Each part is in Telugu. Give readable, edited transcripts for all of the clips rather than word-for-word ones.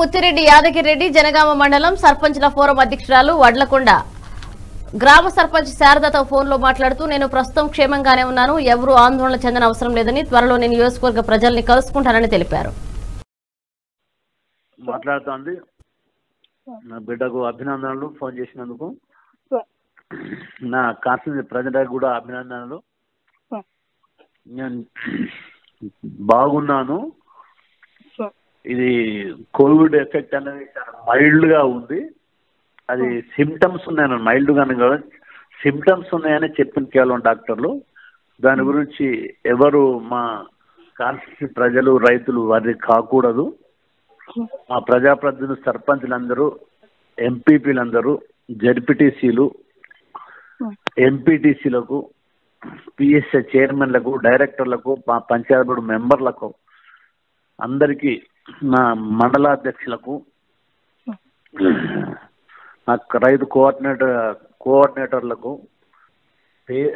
ముత్తిరెడ్డి యాదగిరెడ్డి జనగామ మండలం సర్పంచ్ల ఫోరం అధ్యక్షురాలు వడ్లకొండ గ్రామ సర్పంచ్ శారదతో ఫోన్ లో మాట్లాడుతూ నేను ప్రస్తుతం క్షేమంగానే ఉన్నాను, ఎవరు ఆందోళన చెందన అవసరం లేదని త్వరలో నేను నియోజకవర్గ ప్రజల్ని కలుసుకుంటానని తెలిపారు. మాట్లాడుతాంది నా బిడ్డకు అభినందనలు, ఫోన్ చేసినందుకు నా కాన్స్టిట్యూన్సీ ప్రజలకు కూడా అభినందనలు. నేను బాగున్నాను, ఇది కోవిడ్ ఎఫెక్ట్ అనేది చాలా మైల్డ్ గా ఉంది, అది సిమ్టమ్స్ ఉన్నాయని మైల్డ్ గానే కదా సిమ్టమ్స్ ఉన్నాయని చెప్పిన కేవలం డాక్టర్లు. దాని గురించి ఎవరు మా కాన్స్టిట్యూన్సీ ప్రజలు రైతులు వారి కాకూడదు. మా ప్రజాప్రతినిధులు సర్పంచ్లందరూ ఎంపీపీలందరూ జెడ్పీటీసీలు ఎంపీటీసీలకు పిఎస్ఏ చైర్మన్లకు డైరెక్టర్లకు మా పంచాయతీ బోర్డు మెంబర్లకు అందరికీ నా మండలాధ్యక్షులకు నా రైతు కోఆర్డినేటర్లకు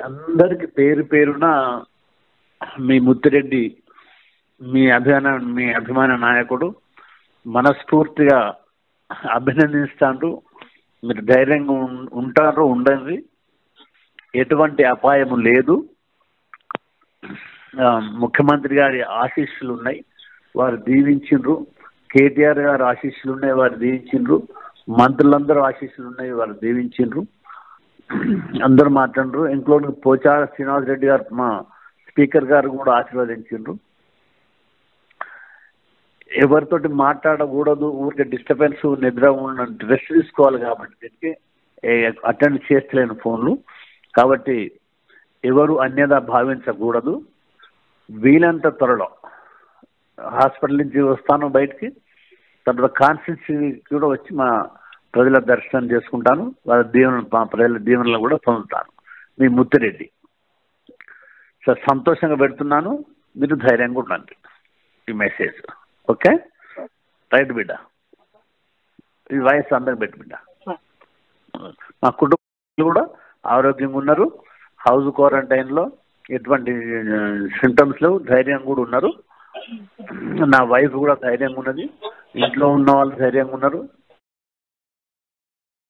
అందరికి పేరు పేరున మీ ముత్తిరెడ్డి మీ అభిమాన నాయకుడు మనస్ఫూర్తిగా అభినందిస్తాను. మీరు ధైర్యంగా ఉంటారు, ఉండండి, ఎటువంటి అపాయం లేదు. ముఖ్యమంత్రి గారి ఆశీస్సులు ఉన్నాయి, వారు దీవించిండ్రు. కేటీఆర్ గారు ఆశీస్సులు ఉన్నాయి, వారు దీవించిండ్రు. మంత్రులందరూ ఆశీస్సులు ఉన్నాయి, వారు దీవించిండ్రు. అందరూ మాట్లాడరు, ఇంక్లూడింగ్ పోచార శ్రీనివాస్ రెడ్డి గారు మా స్పీకర్ గారు కూడా ఆశీర్వదించిండ్రు. ఎవరితోటి మాట్లాడకూడదు, ఊరికే డిస్టర్బెన్స్, నిద్ర ఉండండి, రెస్ట్ తీసుకోవాలి, కాబట్టి అటెండ్ చేస్తలేను ఫోన్లు. కాబట్టి ఎవరు అన్యదా భావించకూడదు. వీలంత త్వరలో హాస్పిటల్ నుంచి వస్తాను బయటికి, తర్వాత కాన్స్టిట్యూన్సీకి కూడా వచ్చి మా ప్రజల దర్శనం చేసుకుంటాను, వాళ్ళ దీవెన మా ప్రజల దీవెనలు కూడా పొందుతాను. మీ ముత్తిరెడ్డి సార్, సంతోషంగా పెడుతున్నాను, మీరు ధైర్యంగా ఉండండి. ఈ మెసేజ్ ఓకే రైట్ బిడ్డ, ఈ వాయిస్ అందరికి పెట్టి బిడ్డ. మా కుటుంబాలు కూడా ఆరోగ్యంగా ఉన్నారు, హౌస్ క్వారంటైన్లో ఎటువంటి సింటమ్స్లో ధైర్యంగా కూడా ఉన్నారు. నా వైఫ్ కూడా ధైర్యంగా ఉన్నది, ఇంట్లో ఉన్న వాళ్ళు ధైర్యంగా ఉన్నారు.